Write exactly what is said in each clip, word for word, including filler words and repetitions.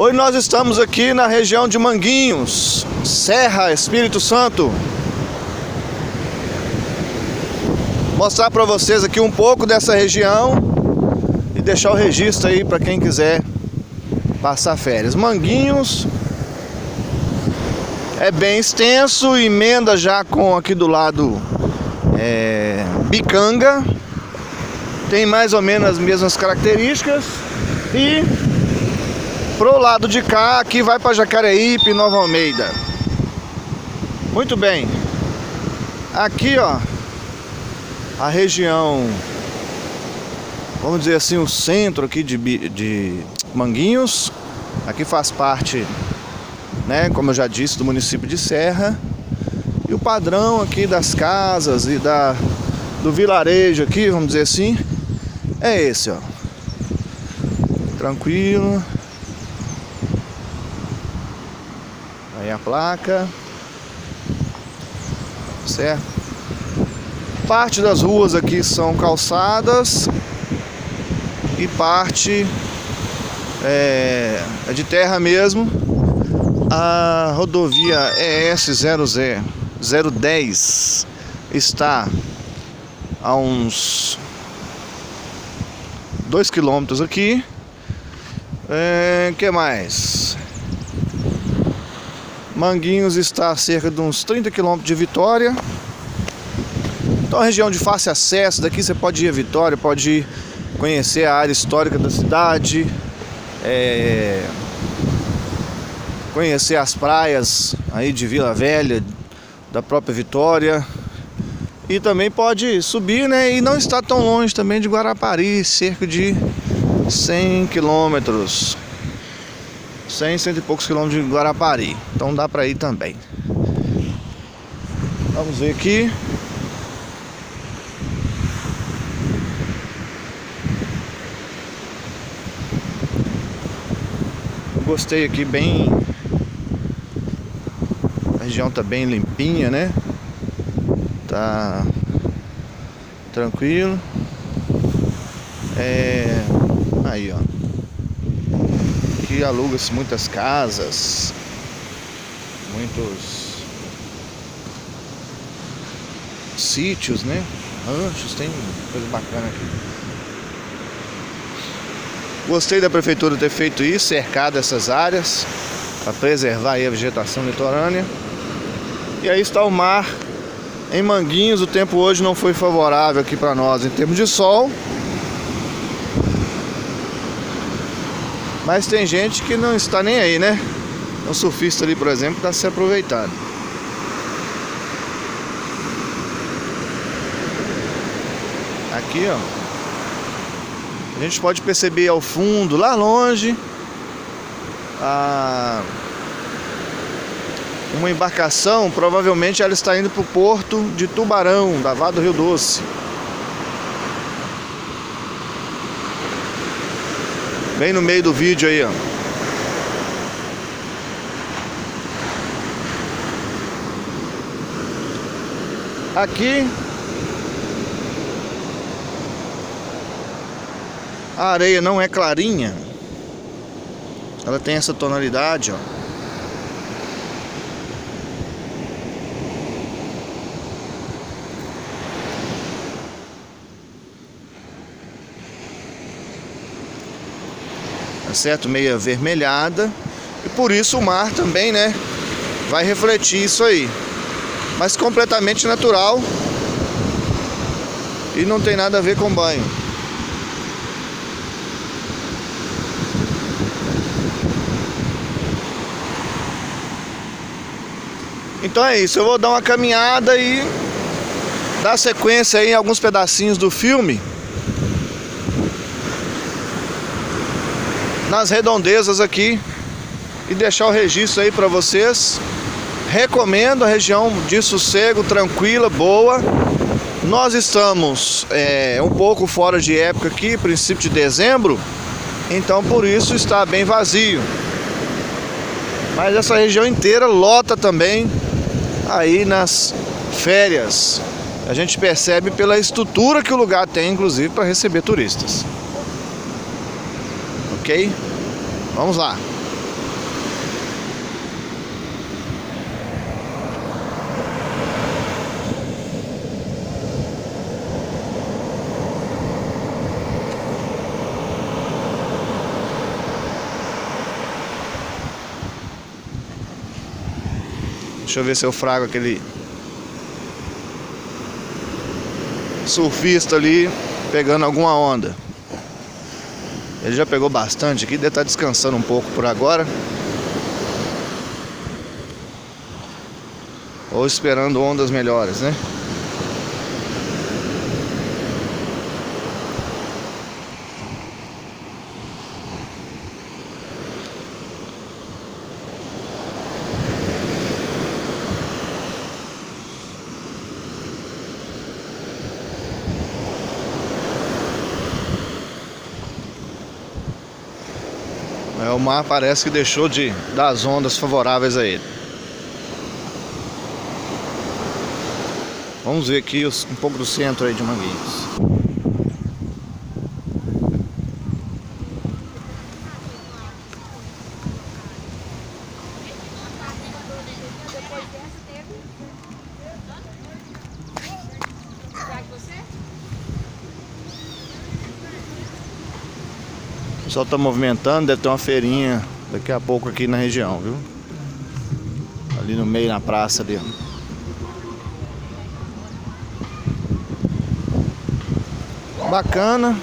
Hoje nós estamos aqui na região de Manguinhos, Serra, Espírito Santo. Mostrar para vocês aqui um pouco dessa região e deixar o registro aí para quem quiser passar férias. Manguinhos é bem extenso, emenda já com aqui do lado é, Bicanga. Tem mais ou menos as mesmas características. E pro lado de cá, aqui vai para Jacareípe, Nova Almeida. Muito bem. Aqui, ó, a região, vamos dizer assim, o centro aqui de, de Manguinhos. Aqui faz parte, né, como eu já disse, do município de Serra. E o padrão aqui das casas e da, do vilarejo aqui, vamos dizer assim, é esse, ó. Tranquilo. Aí a placa. Certo? Parte das ruas aqui são calçadas e parte é, é de terra mesmo. A rodovia E S zero dez está a uns dois quilômetros aqui. É, que mais? Manguinhos está a cerca de uns trinta quilômetros de Vitória. Então, a região de fácil acesso. Daqui você pode ir a Vitória, pode ir conhecer a área histórica da cidade, é, conhecer as praias aí de Vila Velha, da própria Vitória. E também pode subir, né? E não está tão longe também de Guarapari, cerca de cem quilômetros, cem, cento e poucos quilômetros de Guarapari. Então dá pra ir também. Vamos ver aqui. Eu gostei aqui, bem... A região tá bem limpinha, né? Tá tranquilo. É... Aí, ó, aqui aluga-se muitas casas, muitos sítios, né? Ranchos, tem coisa bacana aqui. Gostei da prefeitura ter feito isso, cercado essas áreas para preservar aí a vegetação litorânea. E aí está o mar em Manguinhos. O tempo hoje não foi favorável aqui para nós em termos de sol. Mas tem gente que não está nem aí, né? Um surfista ali, por exemplo, está se aproveitando. Aqui, ó, a gente pode perceber ao fundo, lá longe, a... uma embarcação. Provavelmente ela está indo para o porto de Tubarão, da Vale do Rio Doce. Bem no meio do vídeo aí, ó. Aqui, a areia não é clarinha. Ela tem essa tonalidade, ó. Certo? Meio avermelhada. E por isso o mar também, né, vai refletir isso aí. Mas completamente natural. E não tem nada a ver com banho. Então é isso. Eu vou dar uma caminhada e dar sequência aí em alguns pedacinhos do filme nas redondezas aqui e deixar o registro aí para vocês. Recomendo a região de sossego, tranquila, boa. Nós estamos é, um pouco fora de época aqui, princípio de dezembro, então por isso está bem vazio. Mas essa região inteira lota também aí nas férias. A gente percebe pela estrutura que o lugar tem, inclusive, para receber turistas. Ok? Vamos lá. Deixa eu ver se eu frago aquele surfista ali pegando alguma onda. Ele já pegou bastante aqui, deve estar descansando um pouco por agora. Ou esperando ondas melhores, né? O mar parece que deixou de dar as ondas favoráveis a ele. Vamos ver aqui os, um pouco do centro aí de Manguinhos. O pessoal está movimentando, deve ter uma feirinha daqui a pouco aqui na região, viu? Ali no meio, na praça ali. Bacana.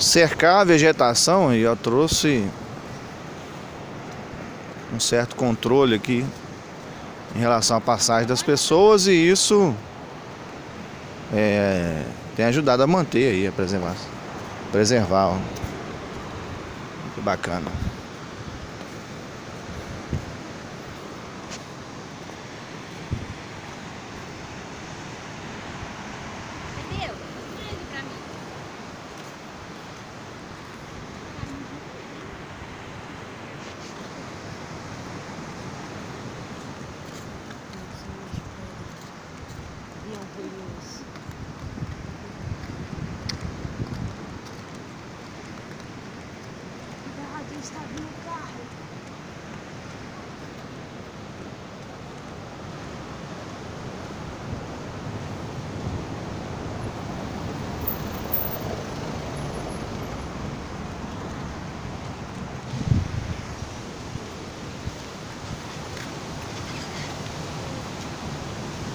Cercar a vegetação e eu trouxe um certo controle aqui em relação à passagem das pessoas, e isso é, tem ajudado a manter aí, a preservar, preservar ó. Que bacana.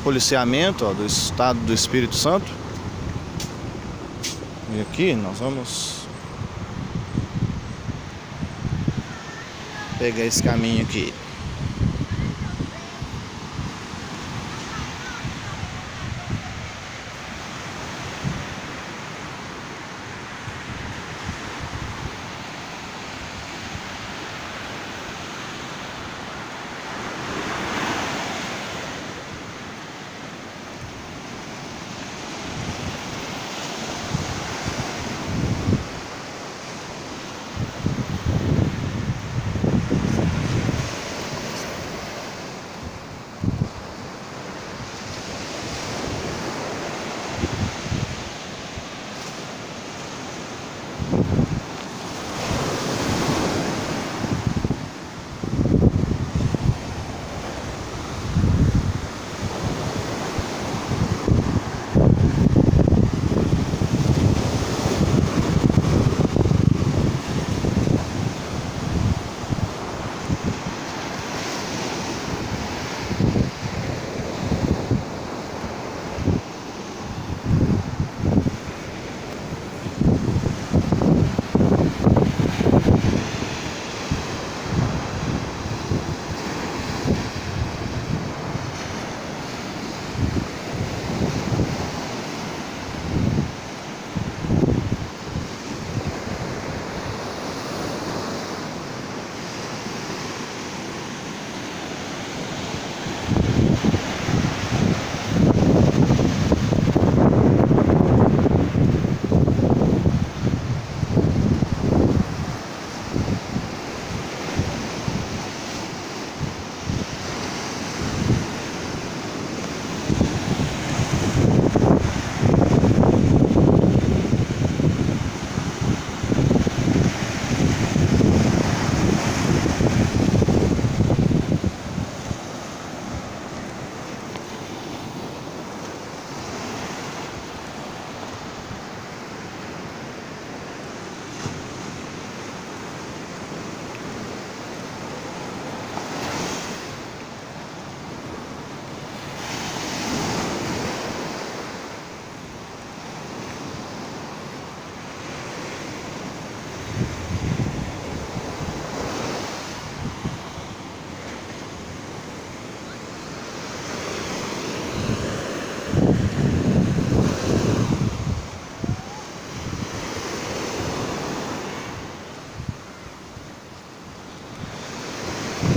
Policiamento ó, do estado do Espírito Santo. E aqui nós vamos pegar esse caminho aqui.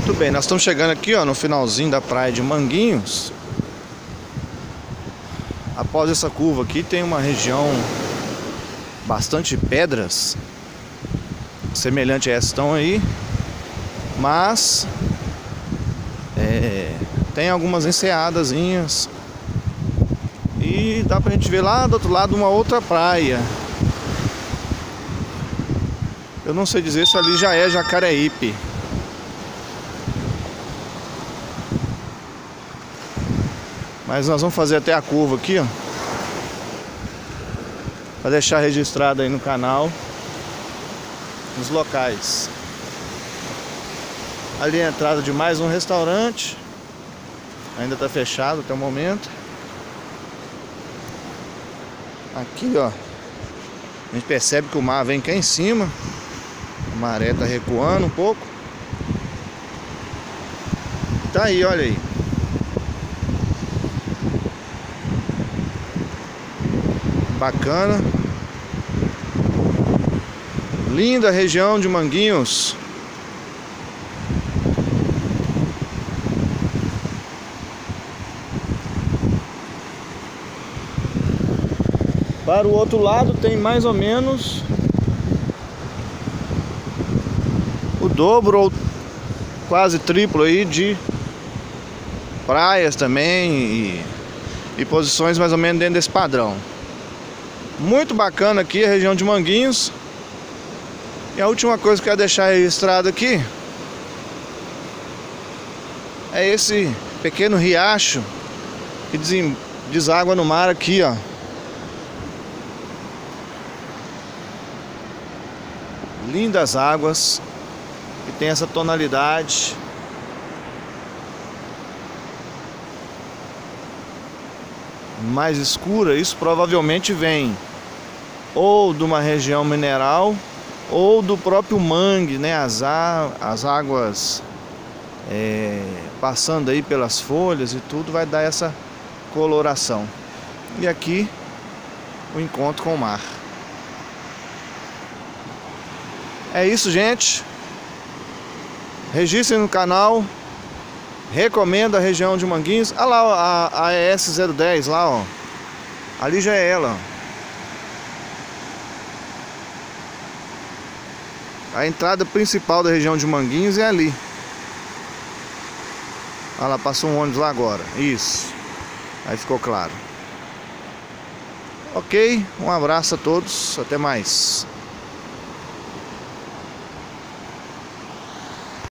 Muito bem, nós estamos chegando aqui, ó, no finalzinho da praia de Manguinhos. Após essa curva aqui tem uma região bastante pedras, semelhante a essa estão aí, mas é, tem algumas enseadazinhas e dá pra gente ver lá do outro lado uma outra praia. Eu não sei dizer se ali já é Jacareípe. Mas nós vamos fazer até a curva aqui, ó, para deixar registrado aí no canal os locais. Ali é a entrada de mais um restaurante. Ainda está fechado até o momento. Aqui, ó, a gente percebe que o mar vem cá em cima. A maré está recuando um pouco. Tá aí, olha aí. Bacana. Linda região de Manguinhos. Para o outro lado tem mais ou menos o dobro ou quase triplo aí de praias também e, e posições mais ou menos dentro desse padrão. Muito bacana aqui a região de Manguinhos. E a última coisa que eu quero deixar registrado aqui é esse pequeno riacho que deságua no mar aqui, ó. Lindas águas e tem essa tonalidade. Mais escura, isso provavelmente vem ou de uma região mineral ou do próprio mangue, né? As, a, as águas é, passando aí pelas folhas e tudo vai dar essa coloração. E aqui o encontro com o mar. É isso, gente. Registrem no canal. Recomendo a região de Manguinhos. Olha lá a, a E S zero dez lá, ó. Ali já é ela. A entrada principal da região de Manguinhos é ali. Olha lá, passou um ônibus lá agora. Isso. Aí ficou claro. Ok, um abraço a todos. Até mais.